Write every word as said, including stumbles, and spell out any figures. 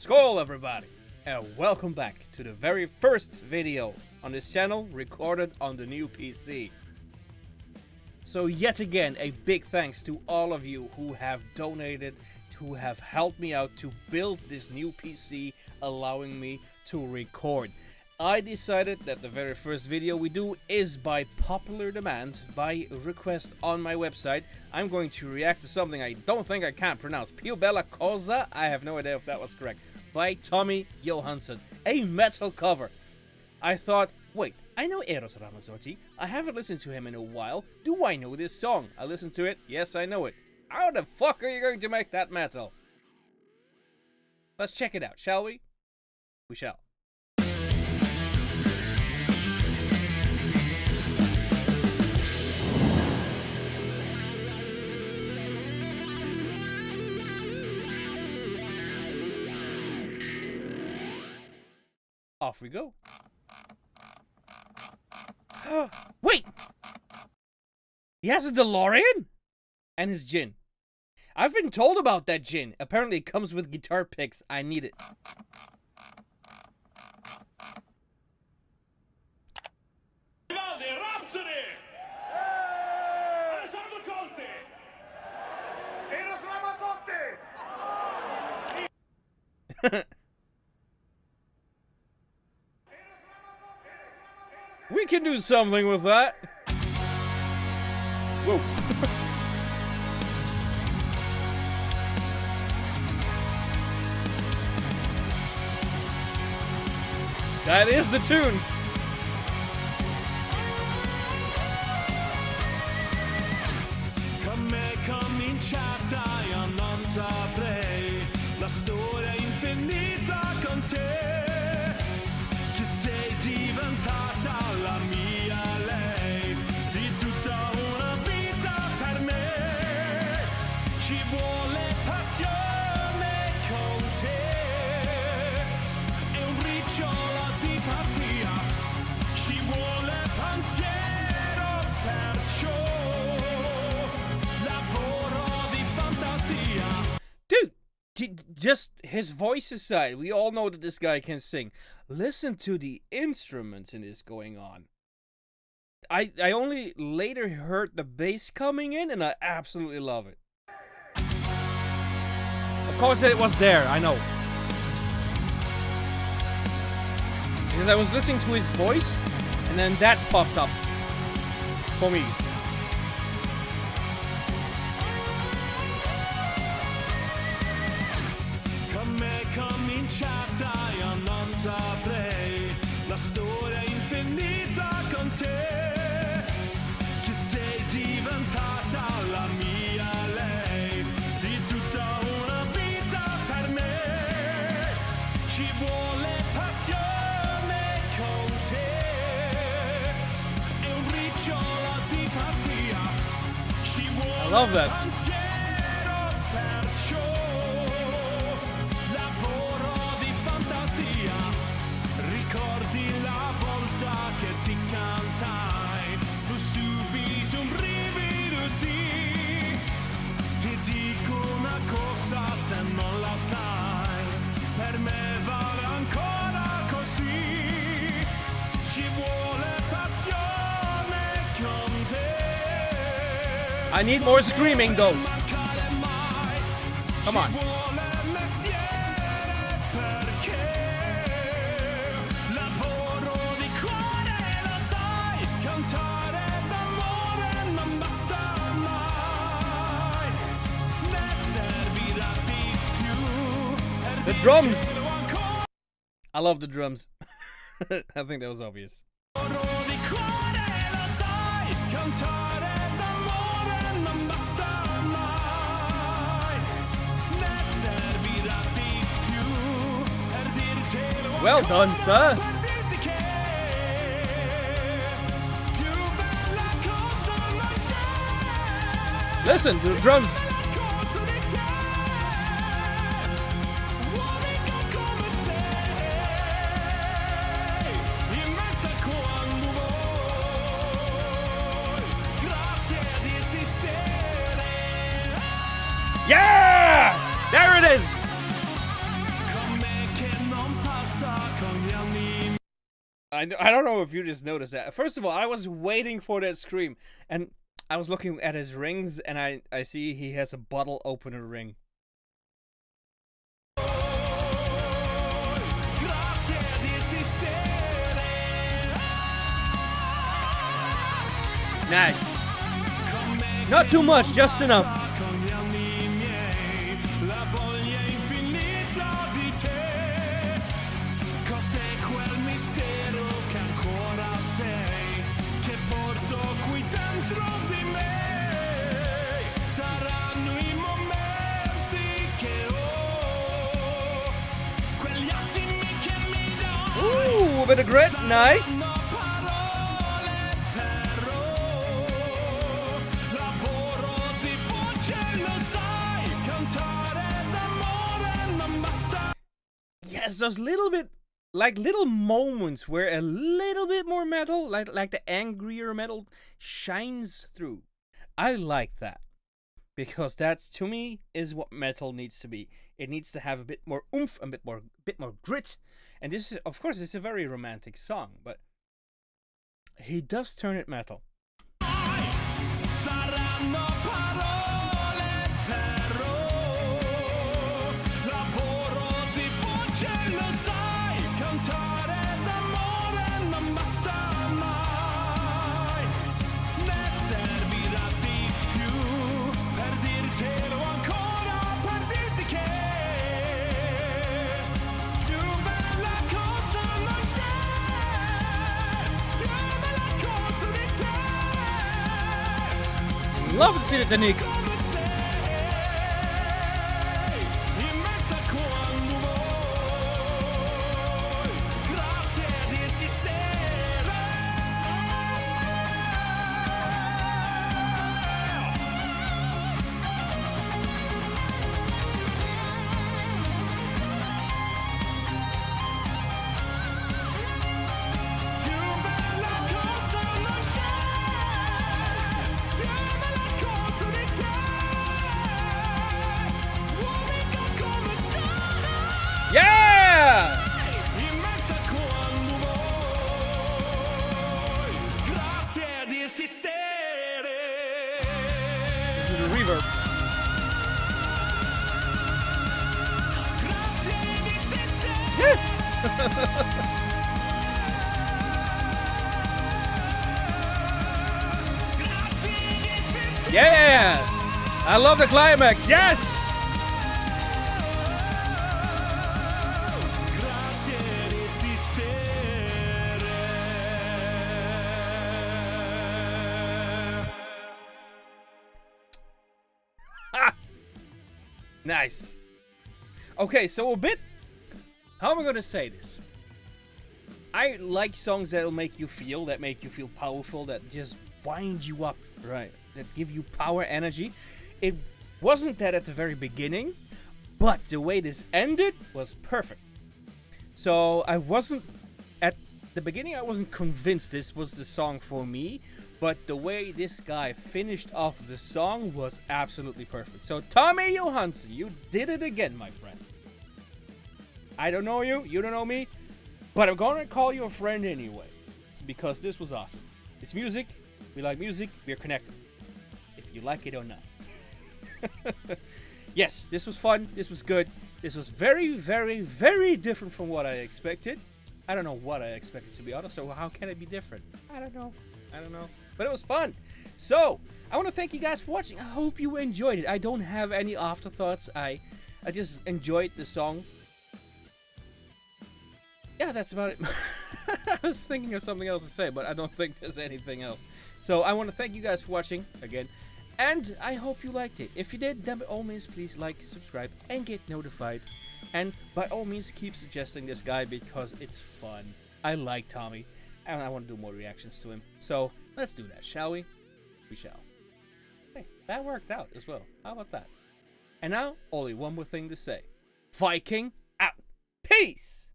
Skål everybody, and welcome back to the very first video on this channel recorded on the new P C. So yet again a big thanks to all of you who have donated, who have helped me out to build this new P C, allowing me to record. I decided that the very first video we do is by popular demand, by request on my website. I'm going to react to something I don't think I can pronounce. Pio Bella Cosa, I have no idea if that was correct, by Tommy Johansson, a metal cover. I thought, wait, I know Eros Ramazzotti, I haven't listened to him in a while, do I know this song? I listened to it, yes I know it. How the fuck are you going to make that metal? Let's check it out, shall we? We shall. Off we go. Wait! He has a DeLorean? And his gin. I've been told about that gin. Apparently it comes with guitar picks. I need it. We can do something with that. Whoa. That is the tune. Come cominciata io non saprei la storia infinita con te. Che sei diventata la mia lei di tutta una vita per me. Ci vuole passione con te e un ricciolo. Dude, just his voice aside, we all know that this guy can sing. Listen to the instruments in this going on. I, I only later heard the bass coming in and I absolutely love it. Of course it was there, I know. Because I was listening to his voice and then that popped up for me. Come cominciata io non saprei la storia infinita con te che sei diventata la mia lei di tutta una vita per me ci vuole passione con te e un ricciolo di pazzia ci vuole pensiero perciò. I need more screaming though. Come on. The drums! I love the drums. I think that was obvious. Well done, sir. Listen to the drums. Yeah! There it is! I, I don't know if you just noticed that. First of all, I was waiting for that scream, and I was looking at his rings, and I, I see he has a bottle opener ring. Nice. Not too much, just enough. Ooh, a bit of grit, nice. Those little bit, like little moments where a little bit more metal, like like the angrier metal, shines through. I like that, because that's, to me, is what metal needs to be. It needs to have a bit more oomph, a bit more, bit more grit. And this is, of course, it's a very romantic song, but he does turn it metal. Love to see the technique. Yeah! I love the climax, yes! Nice. Okay, so a bit... How am I gonna say this? I like songs that'll make you feel, that make you feel powerful, that just wind you up, right? That give you power, energy. It wasn't that at the very beginning, but the way this ended was perfect. So I wasn't, at the beginning I wasn't convinced this was the song for me, but the way this guy finished off the song was absolutely perfect. So Tommy Johansson, you did it again, my friend. I don't know you, you don't know me, but I'm gonna call you a friend anyway, because this was awesome. It's music, we like music, we're connected. You like it or not. Yes, this was fun, this was good, this was very, very, very different from what I expected. I don't know what I expected, to be honest, so how can it be different? I don't know, I don't know, but it was fun. So, I want to thank you guys for watching. I hope you enjoyed it. I don't have any afterthoughts, I, I just enjoyed the song. Yeah, that's about it. I was thinking of something else to say, but I don't think there's anything else. So, I want to thank you guys for watching, again. And I hope you liked it. If you did, then by all means, please like, subscribe, and get notified. And by all means, keep suggesting this guy, because it's fun. I like Tommy, and I want to do more reactions to him. So let's do that, shall we? We shall. Hey, that worked out as well. How about that? And now, only one more thing to say. Viking out. Peace!